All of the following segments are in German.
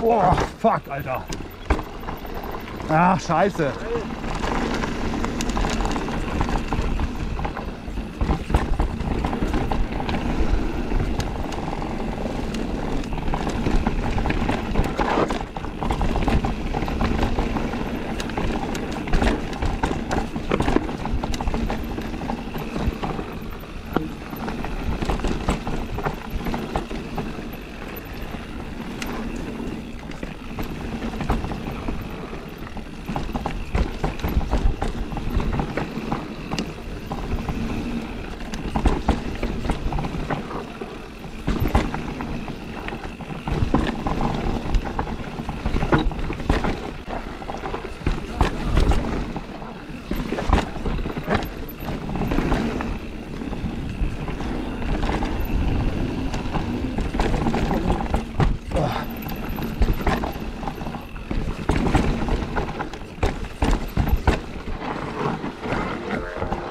Boah, fuck, Alter. Ach, scheiße.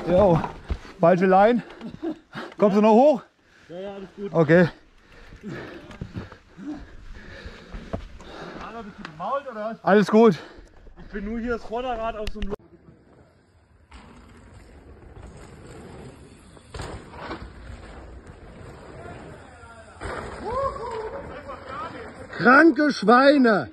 Jo, falsche Line. Kommst du noch hoch? Ja, ja, alles gut. Okay. Alter, bist du gemault oder was? Alles gut. Ich bin nur hier das Vorderrad auf so einem... Kranke Schweine!